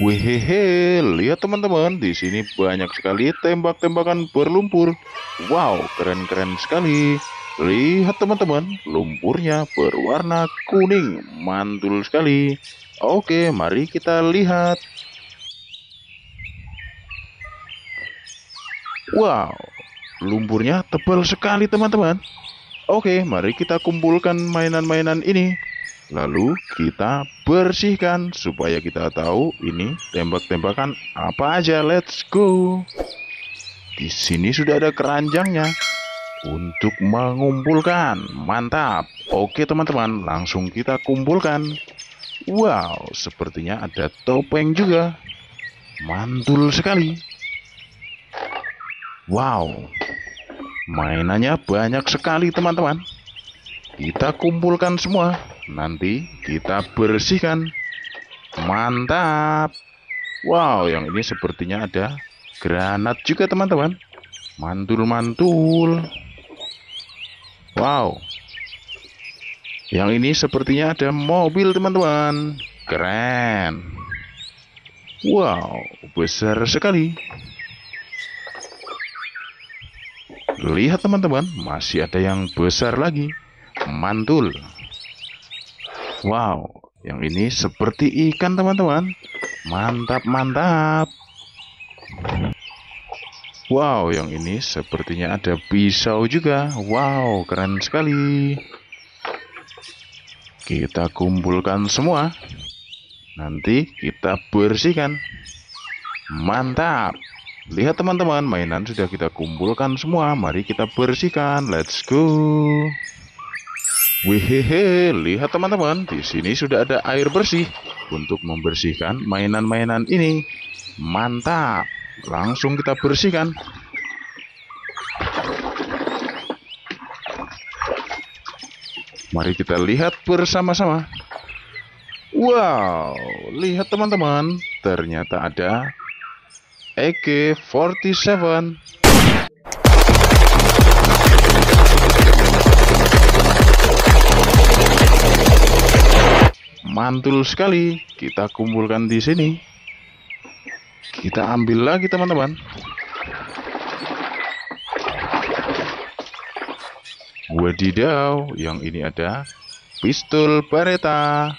Wih, lihat teman-teman, di sini banyak sekali tembak-tembakan berlumpur. Wow, keren-keren sekali. Lihat teman-teman, lumpurnya berwarna kuning, mantul sekali. Oke, mari kita lihat. Wow, lumpurnya tebal sekali teman-teman. Oke, mari kita kumpulkan mainan-mainan ini. Lalu kita bersihkan supaya kita tahu ini tembak-tembakan apa aja. Let's go. Di sini sudah ada keranjangnya untuk mengumpulkan. Mantap. Oke teman-teman, langsung kita kumpulkan. Wow, sepertinya ada topeng juga. Mantul sekali. Wow, mainannya banyak sekali teman-teman. Kita kumpulkan semua, nanti kita bersihkan. Mantap. Wow, yang ini sepertinya ada granat juga teman-teman. Mantul-mantul. Wow, yang ini sepertinya ada mobil teman-teman. Keren. Wow, besar sekali. Lihat teman-teman, masih ada yang besar lagi. Mantul. Wow, yang ini seperti ikan teman-teman. Mantap, mantap. Wow, yang ini sepertinya ada pisau juga. Wow, keren sekali. Kita kumpulkan semua, nanti kita bersihkan. Mantap. Lihat teman-teman, mainan sudah kita kumpulkan semua. Mari kita bersihkan. Let's go. Wih, lihat teman-teman, di sini sudah ada air bersih untuk membersihkan mainan-mainan ini. Mantap, langsung kita bersihkan. Mari kita lihat bersama-sama. Wow, lihat teman-teman, ternyata ada AK47. Mantul sekali. Kita kumpulkan di sini. Kita ambil lagi teman-teman. Wadidaw, yang ini ada pistol Baretta.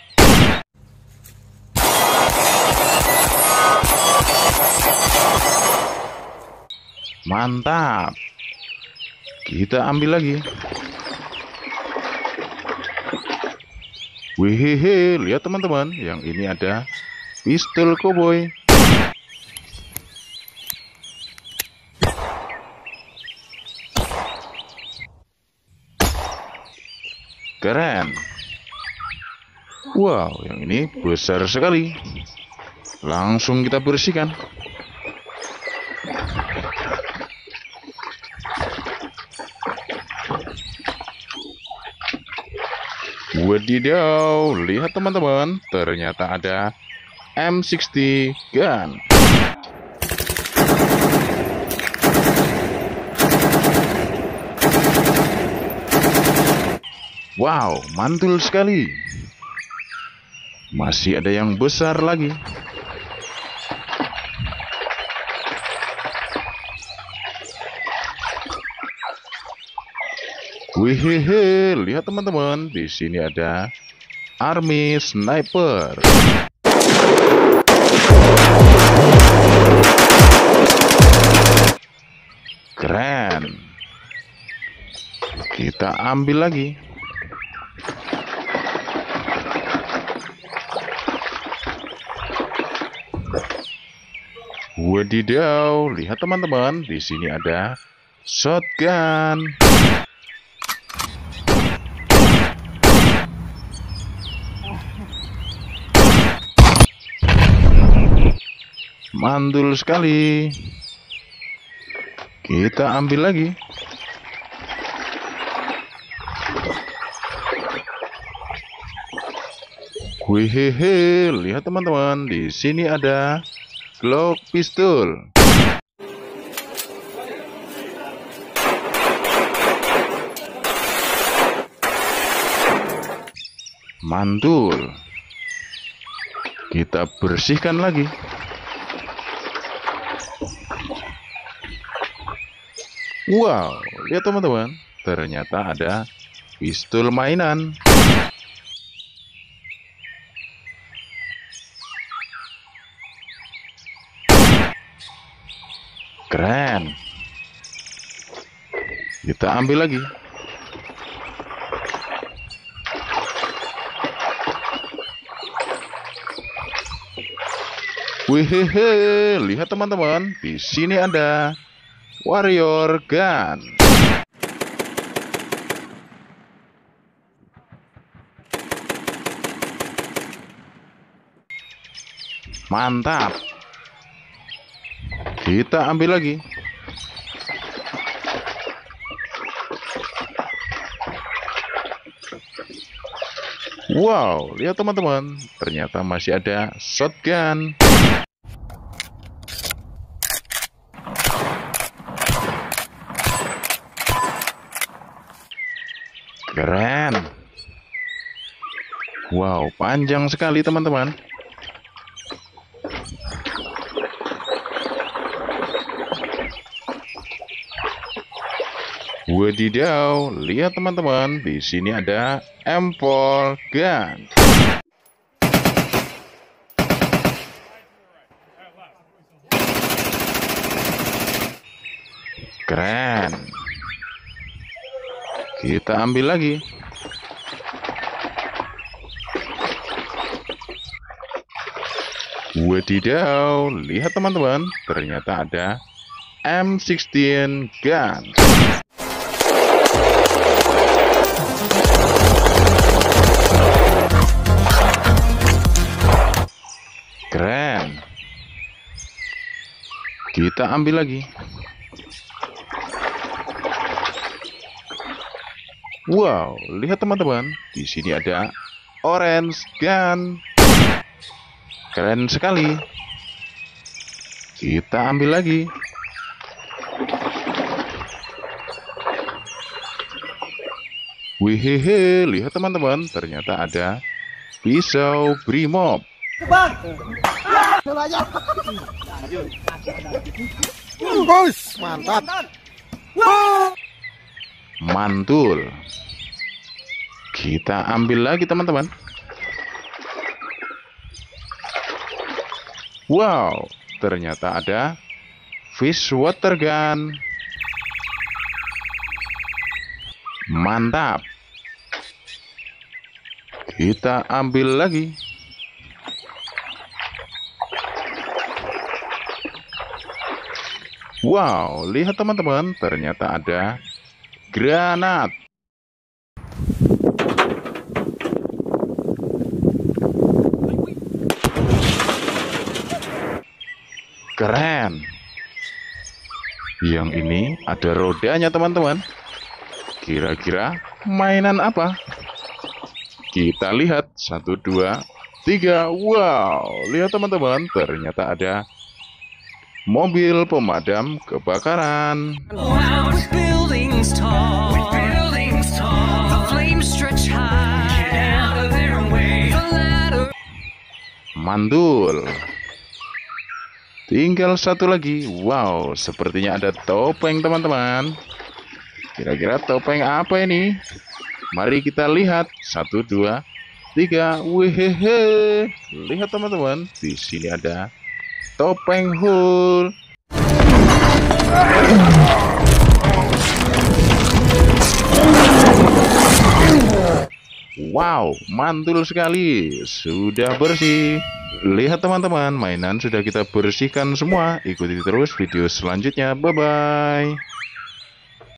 Mantap. Kita ambil lagi. Wih, lihat teman-teman, yang ini ada pistol cowboy. Keren. Wow, yang ini besar sekali. Langsung kita bersihkan. Wadidaw, lihat teman-teman, ternyata ada M60 gun. Wow, mantul sekali. Masih ada yang besar lagi. Wih, lihat teman-teman, di sini ada Army Sniper. Keren. Kita ambil lagi. Wadidaw, lihat teman-teman, di sini ada shotgun. Mantul sekali. Kita ambil lagi. Wih, lihat teman-teman, di sini ada Glock pistol. Mantul. Kita bersihkan lagi. Wow, lihat teman-teman, ternyata ada pistol mainan. Keren. Kita ambil lagi. Wih, lihat teman-teman, di sini ada warrior gun. Mantap. Kita ambil lagi. Wow, lihat teman-teman, ternyata masih ada shotgun. Keren. Wow, panjang sekali teman-teman. Wadidaw, lihat teman-teman, di sini ada M4 gun. Keren. Kita ambil lagi. Wadidaw, lihat teman-teman, ternyata ada M16 gun. Keren. Kita ambil lagi. Wow, lihat teman-teman, di sini ada orange gun. Keren sekali. Kita ambil lagi. Wih, lihat teman-teman, ternyata ada pisau Brimob. Mantap. Mantul. Kita ambil lagi teman-teman. Wow, ternyata ada fish water gun. Mantap. Kita ambil lagi. Wow, lihat teman-teman, ternyata ada granat. Keren. Yang ini ada rodanya teman-teman. Kira-kira mainan apa? Kita lihat. 1, 2, 3. Wow, lihat teman-teman, ternyata ada mobil pemadam kebakaran. Mantul. Tinggal satu lagi. Wow, sepertinya ada topeng teman-teman. Kira-kira topeng apa ini? Mari kita lihat. 1, 2, 3. Wehehe. Lihat teman-teman, di sini ada topeng hul. Wow, mantul sekali. Sudah bersih. Lihat teman-teman, mainan sudah kita bersihkan semua. Ikuti terus video selanjutnya. Bye-bye.